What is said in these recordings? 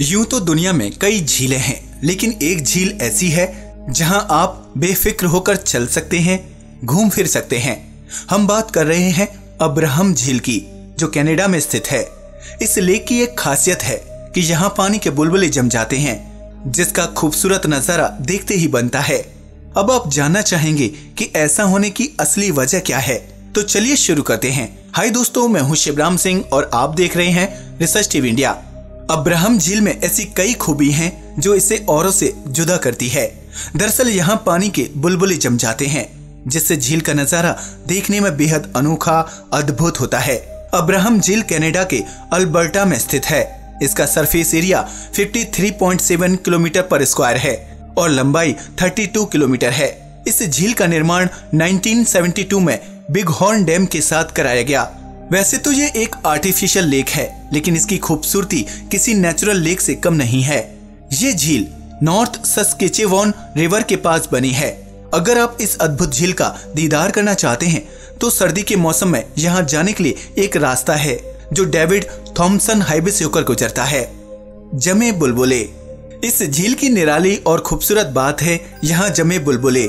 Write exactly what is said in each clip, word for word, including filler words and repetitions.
यूं तो दुनिया में कई झीलें हैं, लेकिन एक झील ऐसी है जहां आप बेफिक्र होकर चल सकते हैं, घूम फिर सकते हैं। हम बात कर रहे हैं अब्राहम झील की, जो कनाडा में स्थित है। इस लेक की एक खासियत है कि यहाँ पानी के बुलबुले जम जाते हैं, जिसका खूबसूरत नजारा देखते ही बनता है। अब आप जानना चाहेंगे कि ऐसा होने की असली वजह क्या है, तो चलिए शुरू करते हैं। हाय दोस्तों, मैं हूँ शिवराम सिंह और आप देख रहे हैं रिसर्च टीवी इंडिया। अब्राहम झील में ऐसी कई खूबी हैं जो इसे औरों से जुदा करती है। दरअसल यहाँ पानी के बुलबुले जम जाते हैं, जिससे झील का नजारा देखने में बेहद अनोखा, अद्भुत होता है। अब्राहम झील कनाडा के अल्बर्टा में स्थित है। इसका सरफेस एरिया तिरेपन पॉइंट सात किलोमीटर पर स्क्वायर है और लंबाई बत्तीस किलोमीटर है। इस झील का निर्माण उन्नीस सौ बहत्तर में बिग हॉर्न डैम के साथ कराया गया। वैसे तो ये एक आर्टिफिशियल लेक है, लेकिन इसकी खूबसूरती किसी नेचुरल लेक से कम नहीं है। ये झील नॉर्थ सस्केचेवान रिवर के पास बनी है। अगर आप इस अद्भुत झील का दीदार करना चाहते हैं तो सर्दी के मौसम में यहाँ जाने के लिए एक रास्ता है जो डेविड थॉम्सन हाईवे से होकर गुजरता है। जमे बुलबुले। इस झील की निराली और खूबसूरत बात है यहाँ जमे बुलबुले।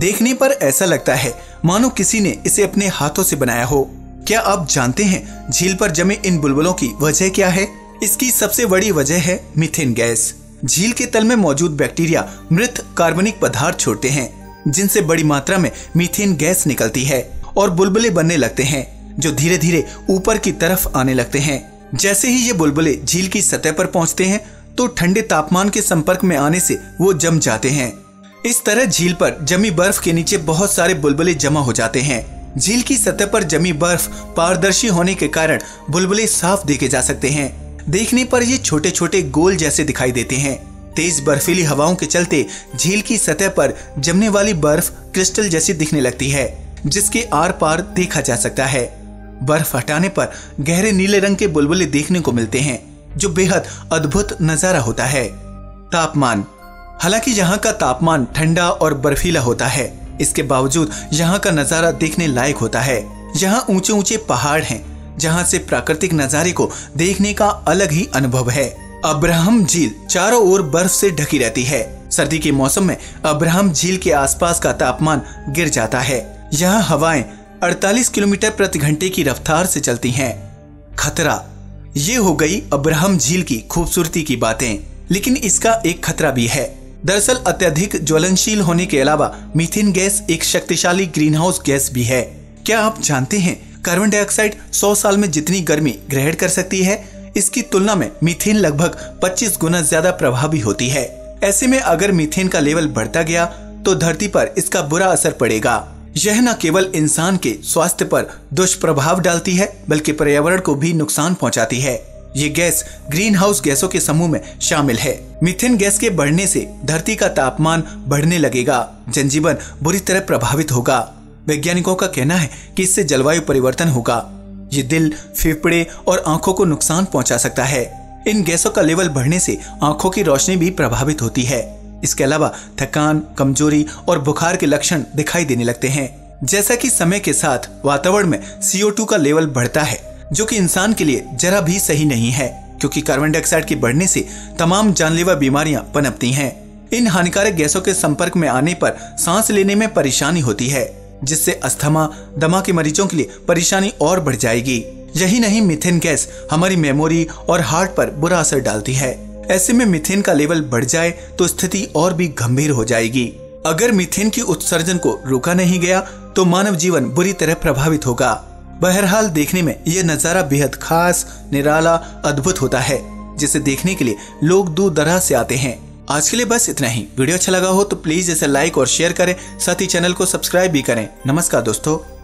देखने पर ऐसा लगता है मानो किसी ने इसे अपने हाथों से बनाया हो। क्या आप जानते हैं झील पर जमे इन बुलबुलों की वजह क्या है? इसकी सबसे बड़ी वजह है मीथेन गैस। झील के तल में मौजूद बैक्टीरिया मृत कार्बनिक पदार्थ छोड़ते हैं, जिनसे बड़ी मात्रा में मीथेन गैस निकलती है और बुलबुले बनने लगते हैं, जो धीरे धीरे ऊपर की तरफ आने लगते हैं। जैसे ही ये बुलबुले झील की सतह पर पहुंचते हैं तो ठंडे तापमान के संपर्क में आने से वो जम जाते हैं। इस तरह झील पर जमी बर्फ के नीचे बहुत सारे बुलबुले जमा हो जाते हैं। झील की सतह पर जमी बर्फ पारदर्शी होने के कारण बुलबुले साफ देखे जा सकते हैं। देखने पर ये छोटे छोटे गोल जैसे दिखाई देते हैं। तेज बर्फीली हवाओं के चलते झील की सतह पर जमने वाली बर्फ क्रिस्टल जैसी दिखने लगती है, जिसके आर पार देखा जा सकता है। बर्फ हटाने पर गहरे नीले रंग के बुलबुले देखने को मिलते हैं, जो बेहद अद्भुत नजारा होता है। तापमान। हालांकि यहाँ का तापमान ठंडा और बर्फीला होता है, इसके बावजूद यहाँ का नजारा देखने लायक होता है। यहाँ ऊंचे ऊंचे पहाड़ हैं, जहाँ से प्राकृतिक नजारे को देखने का अलग ही अनुभव है। अब्राहम झील चारों ओर बर्फ से ढकी रहती है। सर्दी के मौसम में अब्राहम झील के आसपास का तापमान गिर जाता है। यहाँ हवाएं अड़तालीस किलोमीटर प्रति घंटे की रफ्तार से चलती हैं। खतरा। ये हो गई अब्राहम झील की खूबसूरती की बातें, लेकिन इसका एक खतरा भी है। दरअसल अत्यधिक ज्वलनशील होने के अलावा मीथेन गैस एक शक्तिशाली ग्रीनहाउस गैस भी है। क्या आप जानते हैं कार्बन डाइऑक्साइड सौ साल में जितनी गर्मी ग्रहण कर सकती है, इसकी तुलना में मीथेन लगभग पच्चीस गुना ज्यादा प्रभावी होती है। ऐसे में अगर मीथेन का लेवल बढ़ता गया तो धरती पर इसका बुरा असर पड़ेगा। यह न केवल इंसान के स्वास्थ्य पर दुष्प्रभाव डालती है, बल्कि पर्यावरण को भी नुकसान पहुंचाती है। ये गैस ग्रीन हाउस गैसों के समूह में शामिल है। मीथेन गैस के बढ़ने से धरती का तापमान बढ़ने लगेगा, जनजीवन बुरी तरह प्रभावित होगा। वैज्ञानिकों का कहना है कि इससे जलवायु परिवर्तन होगा। ये दिल, फेफड़े और आंखों को नुकसान पहुँचा सकता है। इन गैसों का लेवल बढ़ने से आंखों की रोशनी भी प्रभावित होती है। इसके अलावा थकान, कमजोरी और बुखार के लक्षण दिखाई देने लगते हैं। जैसा कि समय के साथ वातावरण में सी ओ टू का लेवल बढ़ता है, जो कि इंसान के लिए जरा भी सही नहीं है, क्योंकि कार्बन डाइऑक्साइड के बढ़ने से तमाम जानलेवा बीमारियां पनपती हैं। इन हानिकारक गैसों के संपर्क में आने पर सांस लेने में परेशानी होती है, जिससे अस्थमा, दमा के मरीजों के लिए परेशानी और बढ़ जाएगी। यही नहीं, मीथेन गैस हमारी मेमोरी और हार्ट पर बुरा असर डालती है। ऐसे में मीथेन का लेवल बढ़ जाए तो स्थिति और भी गंभीर हो जाएगी। अगर मीथेन की उत्सर्जन को रोका नहीं गया तो मानव जीवन बुरी तरह प्रभावित होगा। बहरहाल, देखने में यह नज़ारा बेहद खास, निराला, अद्भुत होता है, जिसे देखने के लिए लोग दूर दराज से आते हैं। आज के लिए बस इतना ही। वीडियो अच्छा लगा हो तो प्लीज इसे लाइक और शेयर करें, साथ ही चैनल को सब्सक्राइब भी करें। नमस्कार दोस्तों।